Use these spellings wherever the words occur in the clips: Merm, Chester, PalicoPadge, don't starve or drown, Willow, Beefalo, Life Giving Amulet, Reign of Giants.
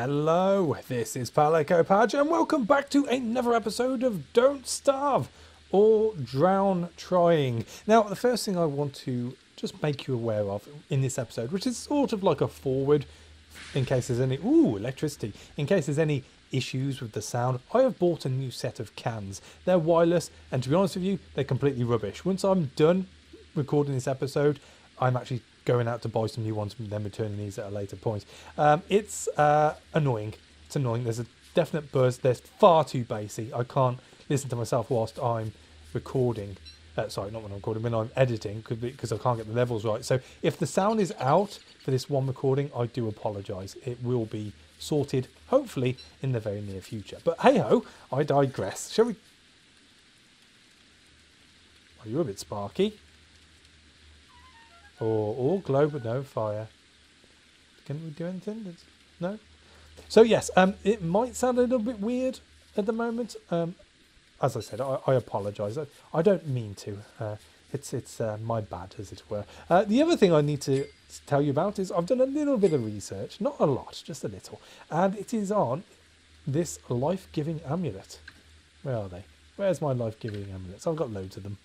Hello, this is PalicoPadge and welcome back to another episode of Don't Starve or Drown Trying. Now, the first thing I want to just make you aware of in this episode, which is sort of like a forward in case there's any, electricity, in case there's any issues with the sound, I have bought a new set of cans. They're wireless and to be honest with you, they're completely rubbish. Once I'm done recording this episode, I'm actually going out to buy some new ones and then returning these at a later point. Annoying. It's annoying. There's a definite buzz. They're far too bassy. I can't listen to myself whilst I'm recording. Sorry, not when I'm recording, when I'm editing, because I can't get the levels right. So if the sound is out for this one recording, I do apologise. It will be sorted, hopefully, in the very near future. But hey-ho, I digress. Shall we... Oh, you're a bit sparky. Or all glow but no fire. Can we do anything? No? So yes, it might sound a little bit weird at the moment. As I said, I apologise. I don't mean to. It's my bad, as it were. The other thing I need to tell you about is I've done a little bit of research. Not a lot, just a little. And it is on this life-giving amulet. Where are they? Where's my life-giving amulets? I've got loads of them.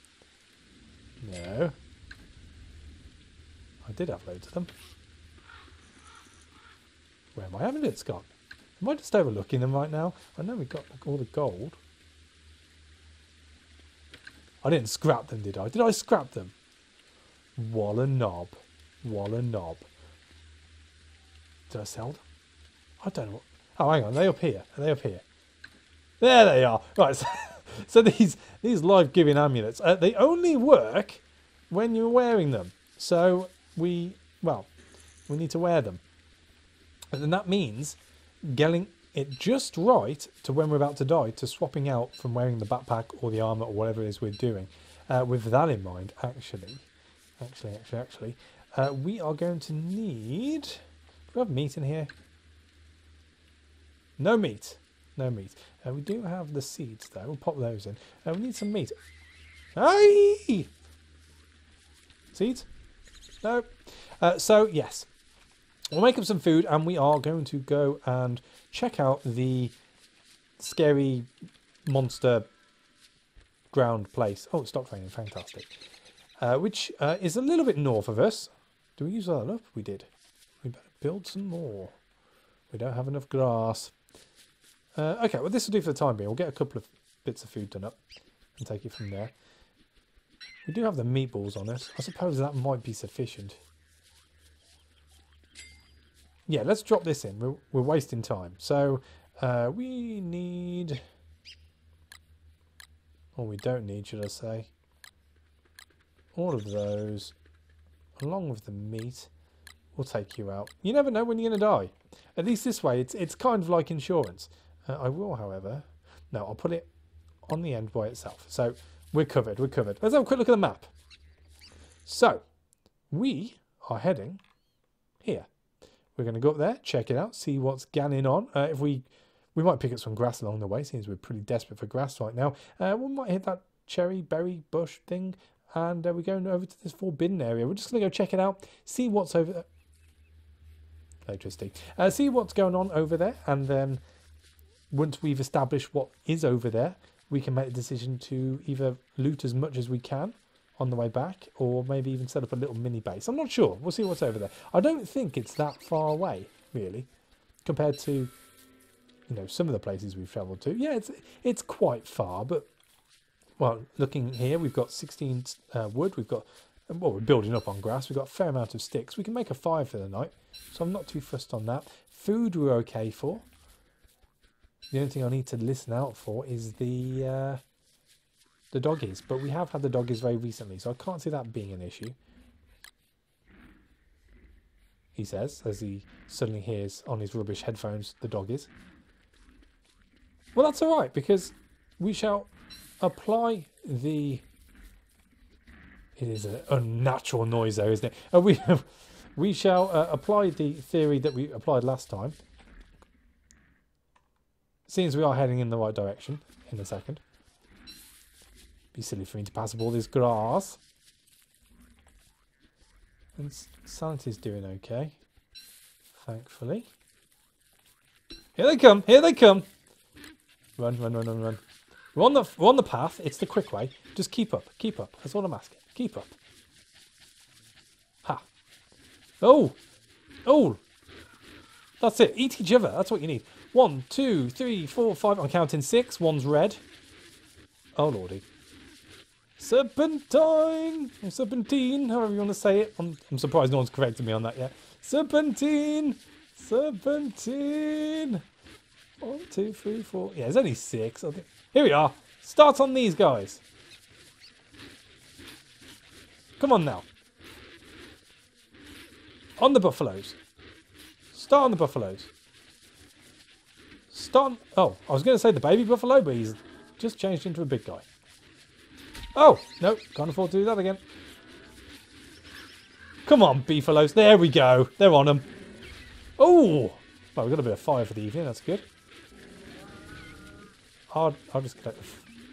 No. I did have loads of them. Where my amulets gone? Am I just overlooking them right now? I know we got like, all the gold. I didn't scrap them, did I? Did I scrap them? Walla knob. Walla knob. Did I sell them? I don't know what... Oh, hang on. Are they up here? Are they up here? There they are. Right, so these life-giving amulets, they only work when you're wearing them. So we need to wear them. And that means getting it just right to when we're about to die, to swapping out from wearing the backpack or the armour or whatever it is we're doing. With that in mind, actually, we are going to need... Do we have meat in here? No meat. No meat. We do have the seeds, though. We'll pop those in. We need some meat. Hey! Seeds? No. So, yes. We'll make up some food and we are going to go and check out the scary monster ground place. Oh, it stopped raining. Fantastic. Which is a little bit north of us. Do we use that up? We did. We better build some more. We don't have enough grass. Okay, well, this will do for the time being. We'll get a couple of bits of food done up and take it from there. We do have the meatballs on us. I suppose that might be sufficient. Yeah, let's drop this in. We're wasting time. So we need... Or we don't need, should I say. All of those, along with the meat, will take you out. You never know when you're going to die. At least this way, it's kind of like insurance. I will, however... No, I'll put it on the end by itself. So... We're covered, we're covered. Let's have a quick look at the map. So, we are heading here. We're going to go up there, check it out, see what's going on. If we might pick up some grass along the way, seems we're pretty desperate for grass right now. We might hit that cherry, berry, bush thing, and we're going over to this forbidden area. We're just going to go check it out, see what's over there. Electricity. See what's going on over there, and then once we've established what is over there, we can make a decision to either loot as much as we can on the way back or maybe even set up a little mini base. I'm not sure. We'll see what's over there. I don't think it's that far away, really, compared to, you know, some of the places we've travelled to. Yeah, it's quite far, but, well, looking here, we've got 16 wood. We've got, well, we're building up on grass. We've got a fair amount of sticks. We can make a fire for the night, so I'm not too fussed on that. Food we're okay for. The only thing I need to listen out for is the doggies. But we have had the doggies very recently, so I can't see that being an issue. He says, as he suddenly hears on his rubbish headphones, the doggies. Well, that's all right, because we shall apply the... It is an unnatural noise, though, isn't it? We shall apply the theory that we applied last time. Seems we are heading in the right direction in a second. Be silly for me to pass up all this grass. And sanity's doing okay, thankfully. Here they come. Here they come. Run, run, run, run, run. We're on the path. It's the quick way. Just keep up. Keep up. That's all I'm asking. Keep up. Ha. Oh. Oh. That's it. Eat each other. That's what you need. 1, 2, 3, 4, 5. I'm counting 6. One's red. Oh, lordy. Serpentine! Or serpentine, however you want to say it. I'm surprised no one's corrected me on that yet. Serpentine! Serpentine! 1, 2, 3, 4. Yeah, there's only 6. I think. Here we are. Start on these guys. Come on now. On the buffaloes. Start on the buffaloes. Start on... Oh, I was going to say the baby buffalo, but he's just changed into a big guy. Oh, no, can't afford to do that again. Come on, beefalos. There we go. They're on them. Oh, well, we've got a bit of fire for the evening. That's good. I'll just collect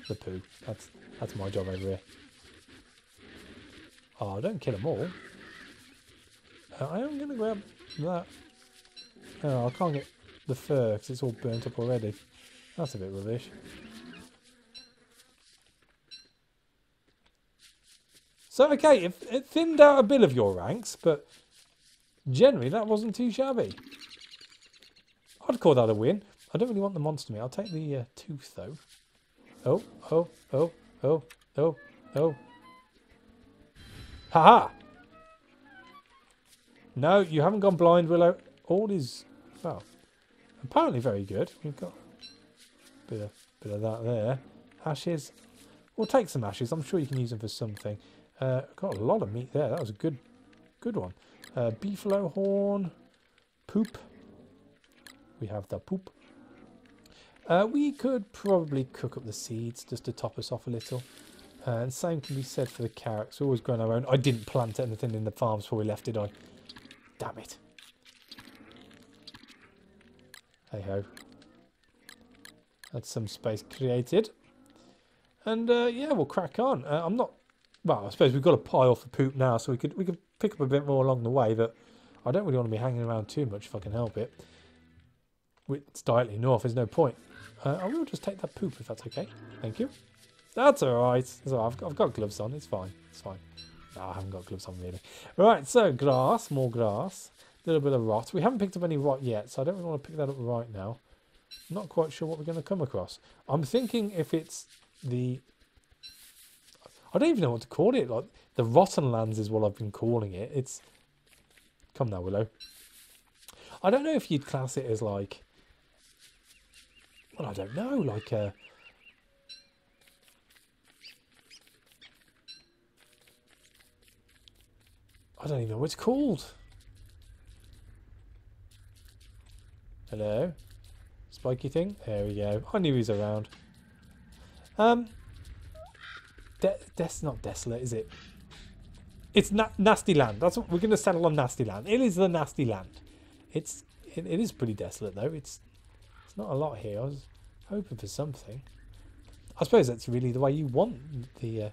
the poo. That's my job over here. Oh, don't kill them all. I am going to grab that. Oh, I can't get the fur because it's all burnt up already. That's a bit rubbish. So, okay, it thinned out a bit of your ranks, but generally that wasn't too shabby. I'd call that a win. I don't really want the monster meat. I'll take the tooth, though. Oh, oh, oh, oh, oh, oh. Haha! -ha. No, you haven't gone blind, Willow. All is, well, apparently very good. We've got a bit of that there. Ashes. We'll take some ashes. I'm sure you can use them for something. Got a lot of meat there. That was a good one. Beefalo horn, poop. We have the poop. We could probably cook up the seeds just to top us off a little. And same can be said for the carrots. We're always growing our own. I didn't plant anything in the farms before we left, did I? Damn it. Hey ho. That's some space created. And yeah, we'll crack on. I'm not. Well, I suppose we've got a pile for poop now, so we could pick up a bit more along the way, but I don't really want to be hanging around too much if I can help it. It's directly north, there's no point. I will just take that poop if that's okay. Thank you. That's alright. So I've got gloves on, it's fine. It's fine. No, I haven't got gloves on really. Right, so grass, more grass. A little bit of rot. We haven't picked up any rot yet, so I don't really want to pick that up right now. I'm not quite sure what we're going to come across. I'm thinking if it's the... I don't even know what to call it. Like the Rotten Lands is what I've been calling it. It's come now, Willow. I don't know if you'd class it as like. Well, I don't know. Like a. I don't even know what it's called. Hello, spiky thing. There we go. I knew he was around. That's not desolate, is it? It's nasty land. That's what we're going to settle on. Nasty land. It is the nasty land. It is pretty desolate though. It's not a lot here. I was hoping for something. I suppose that's really the way you want the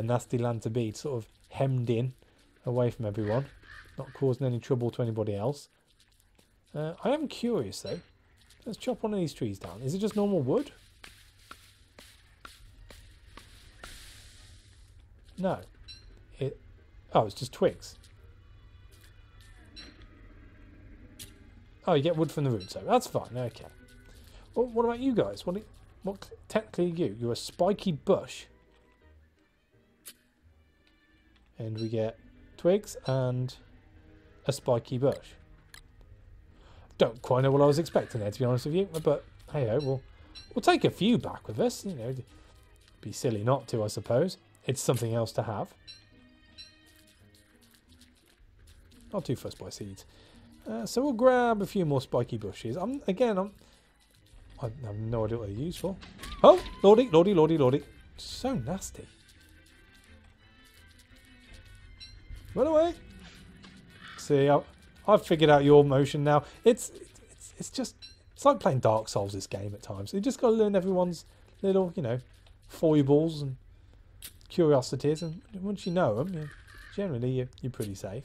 nasty land to be, sort of hemmed in, away from everyone, not causing any trouble to anybody else. I am curious though. Let's chop one of these trees down. Is it just normal wood? No. Oh, it's just twigs. Oh, you get wood from the root, so that's fine. Okay. Well, what about you guys? What technically are you? You're a spiky bush. And we get twigs and a spiky bush. Don't quite know what I was expecting there, to be honest with you. But, hey-ho, we'll take a few back with us. You know, it'd be silly not to, I suppose. It's something else to have. Not too fussed by seeds. So we'll grab a few more spiky bushes. I have no idea what they're used for. Oh, lordy, lordy, lordy, lordy. So nasty. Run away. See, I've figured out your motion now. It's like playing Dark Souls, this game at times. You just got to learn everyone's little, you know, foibles and curiosities, and once you know them, generally you're pretty safe.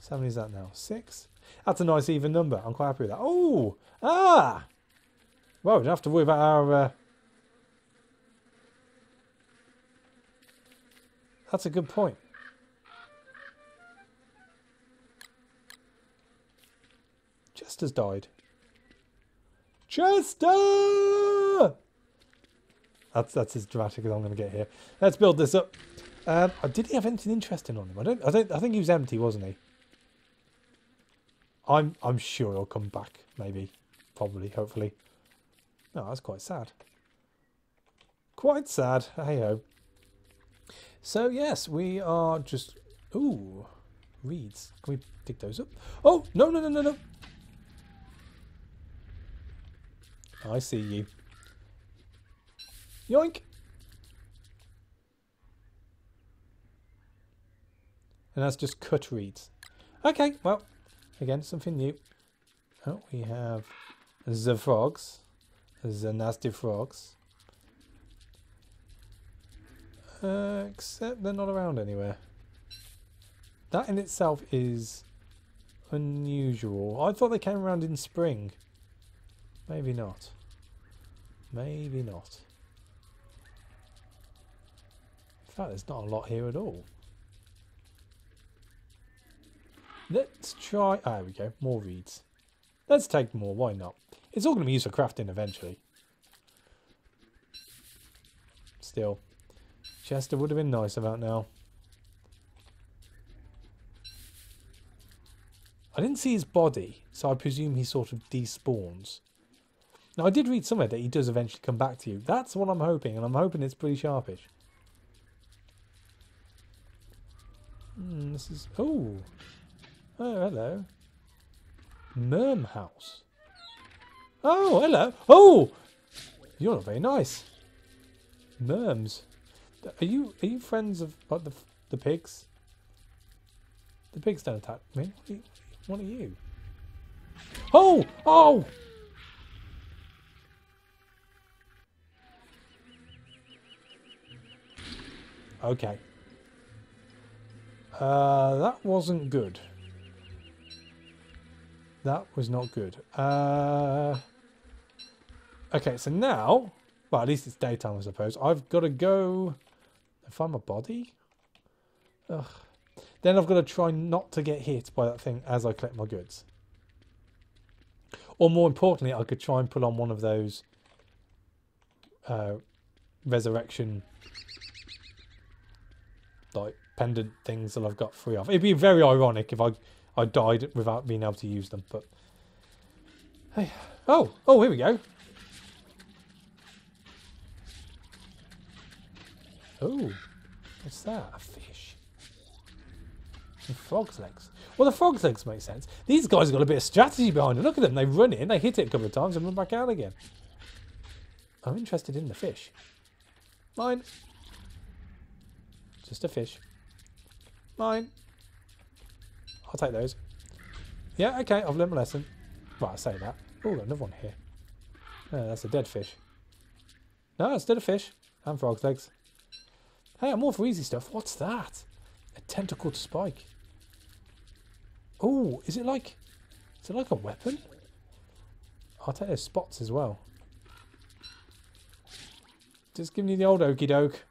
So how many is that now? 6? That's a nice even number. I'm quite happy with that. Oh! Ah! Well, we don't have to worry about our... That's a good point. Chester's died. Chester! That's as dramatic as I'm going to get here. Let's build this up. Did he have anything interesting on him? I think he was empty, wasn't he? I'm sure he'll come back. Maybe, probably, hopefully. No, that's quite sad. Quite sad. Hey ho. So yes, we are just... Ooh, reeds. Can we pick those up? Oh, no, no, no, no, no. I see you. Yoink. And that's just cut reeds. Okay, well, again, something new. Oh, we have the frogs. The nasty frogs. Except they're not around anywhere. That in itself is unusual. I thought they came around in spring. Maybe not. Maybe not. In fact, there's not a lot here at all. Let's try... Ah, there we go. More reeds. Let's take more. Why not? It's all going to be used for crafting eventually. Still. Chester would have been nice about now. I didn't see his body, so I presume he sort of despawns. Now, I did read somewhere that he does eventually come back to you. That's what I'm hoping, and I'm hoping it's pretty sharpish. This is... Ooh. Oh, hello. Merm house. Oh, hello. Oh! You're not very nice. Merms. Are you friends of what, the pigs? The pigs don't attack me. What are you? Oh! Oh! Okay. That wasn't good. That was not good. Okay, so now... Well, at least it's daytime, I suppose. I've got to go... find my body? Ugh. Then I've got to try not to get hit by that thing as I collect my goods. Or more importantly, I could try and pull on one of those... resurrection... like, pendant things that I've got free of. It'd be very ironic if I died without being able to use them, but... Hey. Oh! Oh, here we go! Oh, what's that? A fish. And frog's legs. Well, the frog's legs make sense. These guys have got a bit of strategy behind them. Look at them. They run in, they hit it a couple of times and run back out again. I'm interested in the fish. Mine. Just a fish. Mine. I'll take those. Yeah, okay, I've learned my lesson. Right, I say that. Oh, another one here. No, that's a dead fish. No, it's still a fish. And frog's legs. Hey, I'm all for easy stuff. What's that? A tentacled spike. Oh, is it like a weapon? I'll take those spots as well. Just giving you the old okie doke.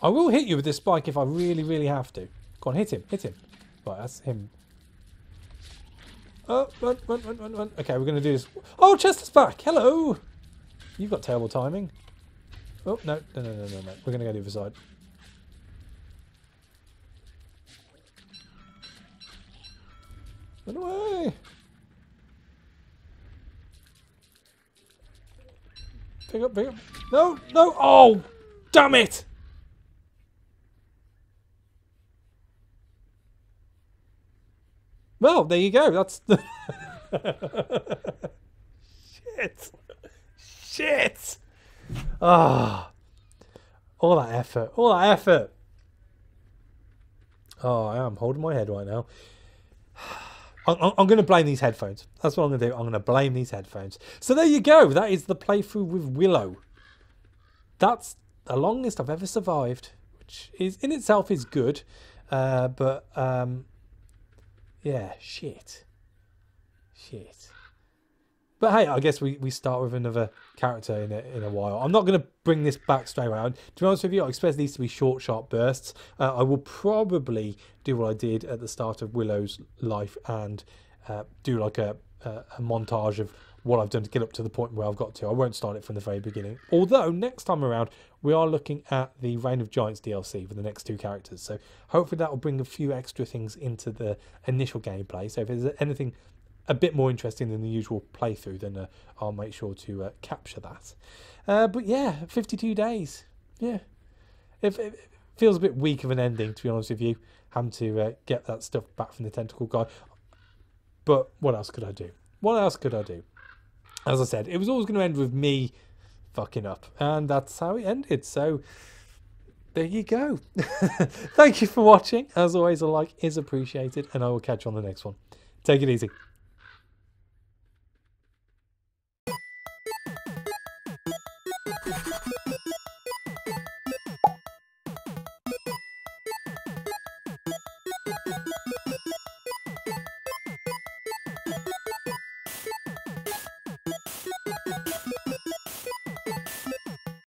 I will hit you with this spike if I really, really have to. Go on, hit him, hit him. Right, that's him. Oh, run, run, run, run, run. Okay, we're going to do this. Oh, Chester's back. Hello. You've got terrible timing. Oh, no, no, no, no, no, no. We're going to go the other side. Run away. Pick up, pick up. No, no. Oh, damn it. Well, there you go. That's the... Shit. Shit. Ah. Oh, all that effort. All that effort. Oh, I am holding my head right now. I'm going to blame these headphones. That's what I'm going to do. I'm going to blame these headphones. So there you go. That is the playthrough with Willow. That's the longest I've ever survived, which is in itself is good. Yeah, shit. But hey, I guess we start with another character in a while. I'm not going to bring this back straight around. To be honest with you, I expect these to be short, sharp bursts. I will probably do what I did at the start of Willow's life and do like a montage of what I've done to get up to the point where I've got to. I won't start it from the very beginning. Although, next time around, we are looking at the Reign of Giants DLC for the next two characters. So hopefully that will bring a few extra things into the initial gameplay. So if there's anything a bit more interesting than the usual playthrough, then I'll make sure to capture that. But yeah, 52 days. Yeah. It feels a bit weak of an ending, to be honest with you, having to get that stuff back from the tentacle guy. But what else could I do? As I said, it was always going to end with me fucking up. And that's how it ended. So there you go. Thank you for watching. As always, a like is appreciated. And I will catch you on the next one. Take it easy.